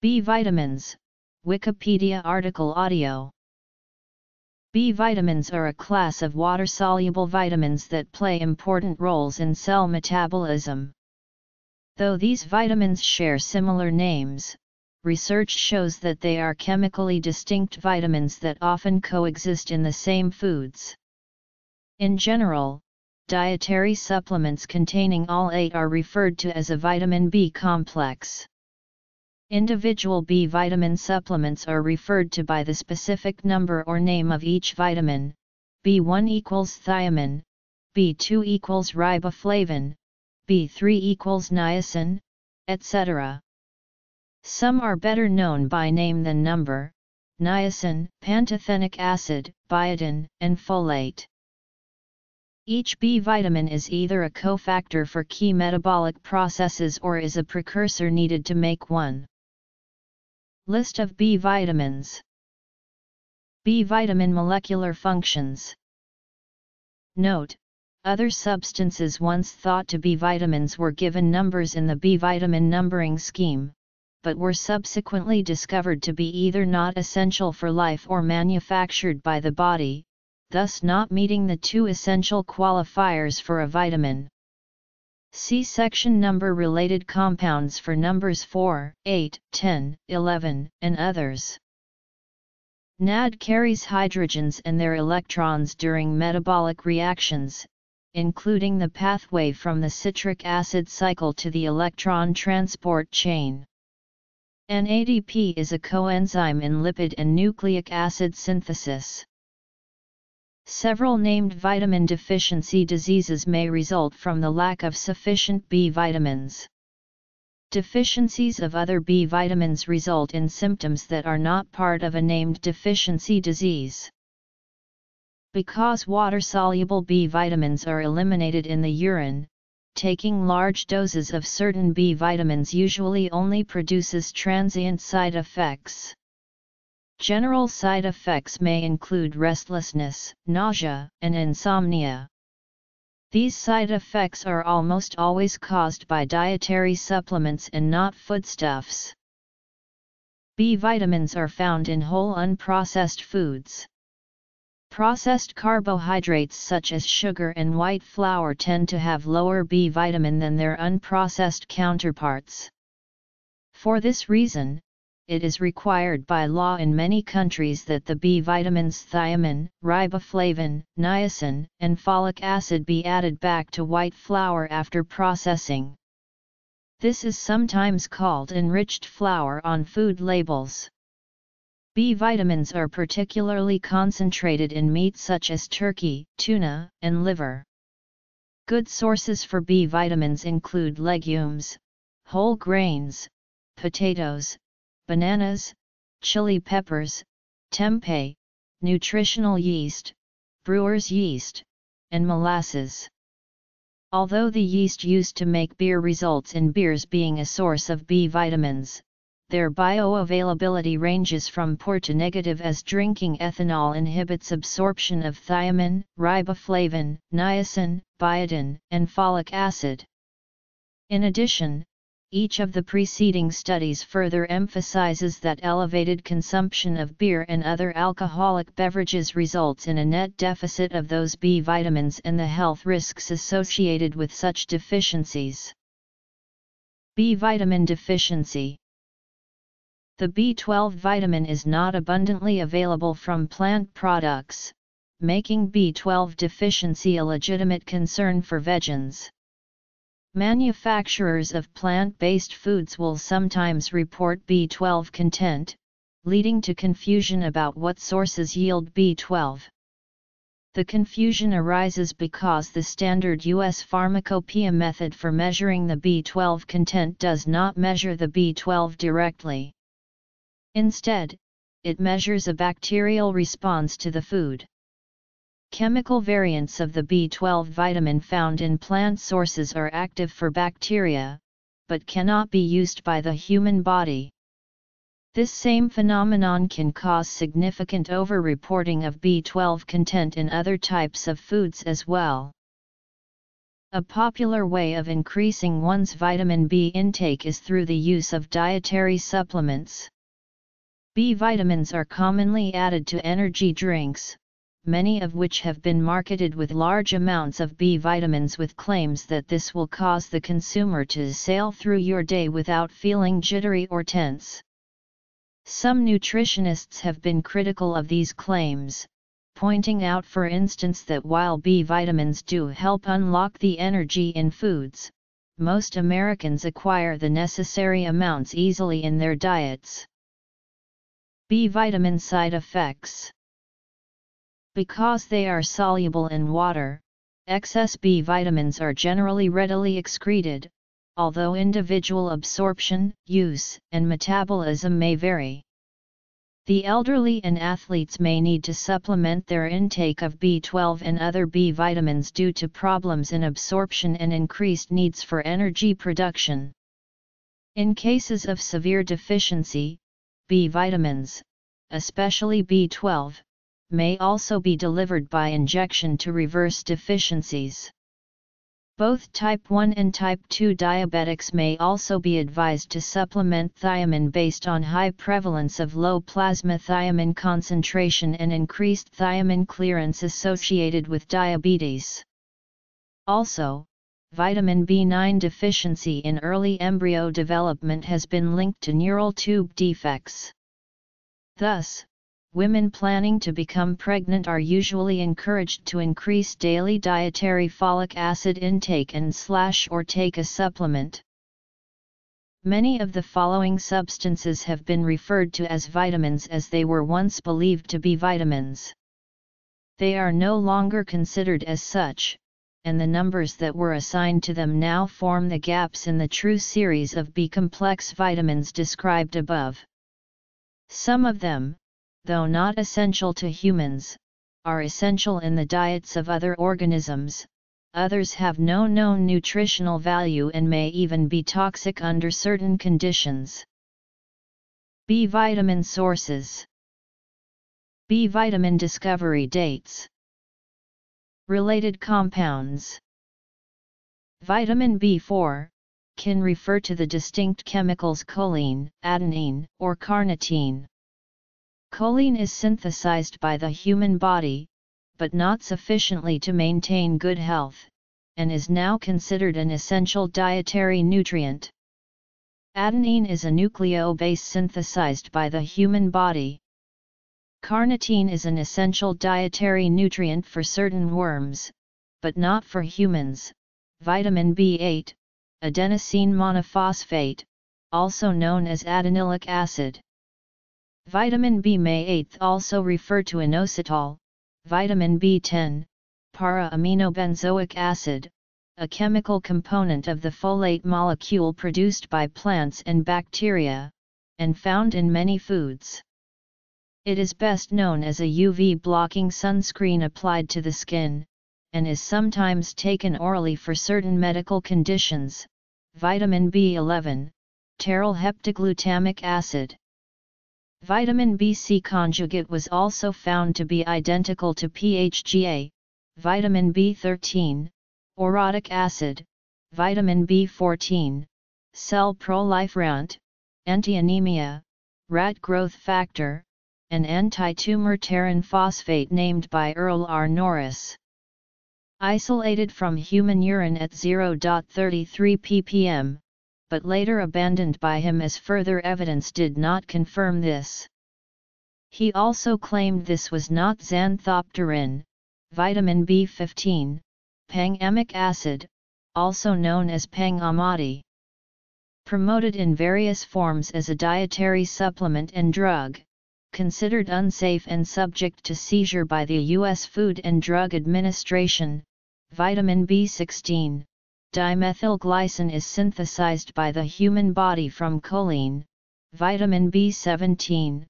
B vitamins, Wikipedia article audio. B vitamins are a class of water-soluble vitamins that play important roles in cell metabolism. Though these vitamins share similar names, research shows that they are chemically distinct vitamins that often coexist in the same foods. In general, dietary supplements containing all 8 are referred to as a vitamin B complex. Individual B vitamin supplements are referred to by the specific number or name of each vitamin. B1 equals thiamine, B2 equals riboflavin, B3 equals niacin, etc. Some are better known by name than number: niacin, pantothenic acid, biotin, and folate. Each B vitamin is either a cofactor for key metabolic processes or is a precursor needed to make one. List of B vitamins. B vitamin molecular functions. Note: other substances once thought to be vitamins were given numbers in the B vitamin numbering scheme, but were subsequently discovered to be either not essential for life or manufactured by the body, thus not meeting the 2 essential qualifiers for a vitamin. See section number related compounds for numbers 4, 8, 10, 11, and others. NAD carries hydrogens and their electrons during metabolic reactions, including the pathway from the citric acid cycle to the electron transport chain. NADP is a coenzyme in lipid and nucleic acid synthesis. Several named vitamin deficiency diseases may result from the lack of sufficient B vitamins. Deficiencies of other B vitamins result in symptoms that are not part of a named deficiency disease. Because water-soluble B vitamins are eliminated in the urine, taking large doses of certain B vitamins usually only produces transient side effects. General side effects may include restlessness, nausea, and insomnia. These side effects are almost always caused by dietary supplements and not foodstuffs. B vitamins are found in whole unprocessed foods. Processed carbohydrates such as sugar and white flour tend to have lower B vitamin than their unprocessed counterparts. For this reason, it is required by law in many countries that the B vitamins thiamine, riboflavin, niacin, and folic acid be added back to white flour after processing. This is sometimes called enriched flour on food labels. B vitamins are particularly concentrated in meat such as turkey, tuna, and liver. Good sources for B vitamins include legumes, whole grains, potatoes, bananas, chili peppers, tempeh, nutritional yeast, brewer's yeast, and molasses. Although the yeast used to make beer results in beers being a source of B vitamins, their bioavailability ranges from poor to negative, as drinking ethanol inhibits absorption of thiamine, riboflavin, niacin, biotin, and folic acid. In addition, each of the preceding studies further emphasizes that elevated consumption of beer and other alcoholic beverages results in a net deficit of those B vitamins and the health risks associated with such deficiencies. B vitamin deficiency. The B12 vitamin is not abundantly available from plant products, making B12 deficiency a legitimate concern for vegans. Manufacturers of plant-based foods will sometimes report B12 content, leading to confusion about what sources yield B12. The confusion arises because the standard U.S. pharmacopoeia method for measuring the B12 content does not measure the B12 directly. Instead, it measures a bacterial response to the food. Chemical variants of the B12 vitamin found in plant sources are active for bacteria, but cannot be used by the human body. This same phenomenon can cause significant overreporting of B12 content in other types of foods as well. A popular way of increasing one's vitamin B intake is through the use of dietary supplements. B vitamins are commonly added to energy drinks, many of which have been marketed with large amounts of B vitamins with claims that this will cause the consumer to sail through your day without feeling jittery or tense. Some nutritionists have been critical of these claims, pointing out, for instance, that while B vitamins do help unlock the energy in foods, most Americans acquire the necessary amounts easily in their diets. B vitamin side effects. Because they are soluble in water, excess B vitamins are generally readily excreted, although individual absorption, use, and metabolism may vary. The elderly and athletes may need to supplement their intake of B12 and other B vitamins due to problems in absorption and increased needs for energy production. In cases of severe deficiency, B vitamins, especially B12, may also be delivered by injection to reverse deficiencies. Both type 1 and type 2 diabetics may also be advised to supplement thiamine based on high prevalence of low plasma thiamine concentration and increased thiamine clearance associated with diabetes. Also, vitamin B9 deficiency in early embryo development has been linked to neural tube defects. Thus, women planning to become pregnant are usually encouraged to increase daily dietary folic acid intake and / or take a supplement. Many of the following substances have been referred to as vitamins as they were once believed to be vitamins. They are no longer considered as such, and the numbers that were assigned to them now form the gaps in the true series of B-complex vitamins described above. Some of them, though not essential to humans, are essential in the diets of other organisms, others have no known nutritional value and may even be toxic under certain conditions. B vitamin sources. B vitamin discovery dates. Related compounds. Vitamin B4 can refer to the distinct chemicals choline, adenine, or carnitine. Choline is synthesized by the human body, but not sufficiently to maintain good health, and is now considered an essential dietary nutrient. Adenine is a nucleobase synthesized by the human body. Carnitine is an essential dietary nutrient for certain worms, but not for humans. Vitamin B8, adenosine monophosphate, also known as adenylic acid. Vitamin B8 also refer to inositol, vitamin B10, para-aminobenzoic acid, a chemical component of the folate molecule produced by plants and bacteria, and found in many foods. It is best known as a UV-blocking sunscreen applied to the skin, and is sometimes taken orally for certain medical conditions. Vitamin B11, pteryl heptaglutamic acid. Vitamin B6 conjugate was also found to be identical to PHGA, vitamin B13, orotic acid, vitamin B14, cell proliferant, anti-anemia, rat growth factor, and anti-tumor pterin phosphate named by Earl R. Norris. Isolated from human urine at 0.33 ppm, but later abandoned by him as further evidence did not confirm this. He also claimed this was not xanthopterin, vitamin B15, pangamic acid, also known as pangamati. Promoted in various forms as a dietary supplement and drug, considered unsafe and subject to seizure by the U.S. Food and Drug Administration, vitamin B16. Dimethylglycine is synthesized by the human body from choline, vitamin B17,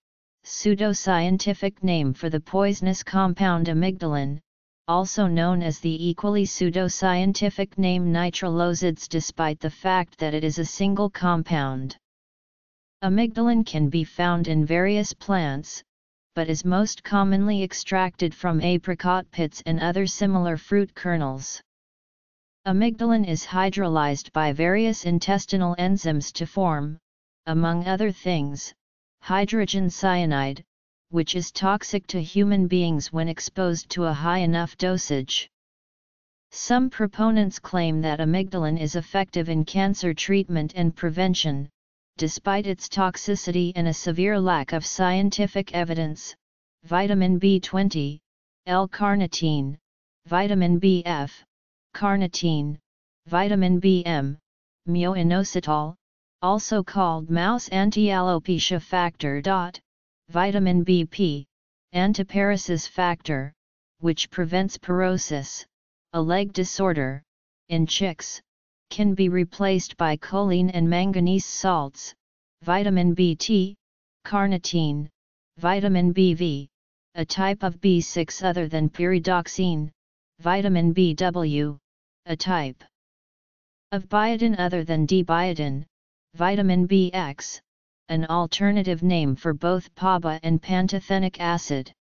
pseudoscientific name for the poisonous compound amygdalin, also known as the equally pseudoscientific name nitrolosids despite the fact that it is a single compound. Amygdalin can be found in various plants, but is most commonly extracted from apricot pits and other similar fruit kernels. Amygdalin is hydrolyzed by various intestinal enzymes to form, among other things, hydrogen cyanide, which is toxic to human beings when exposed to a high enough dosage. Some proponents claim that amygdalin is effective in cancer treatment and prevention, despite its toxicity and a severe lack of scientific evidence. Vitamin B12, L-carnitine, vitamin BF, carnitine, vitamin BM, myoinositol, also called mouse anti-alopecia factor. Vitamin BP, antipyresis factor, which prevents porosis, a leg disorder, in chicks, can be replaced by choline and manganese salts. Vitamin BT, carnitine, vitamin BV, a type of B6 other than pyridoxine, vitamin BW, a type of biotin other than D-biotin, vitamin BX, an alternative name for both PABA and pantothenic acid.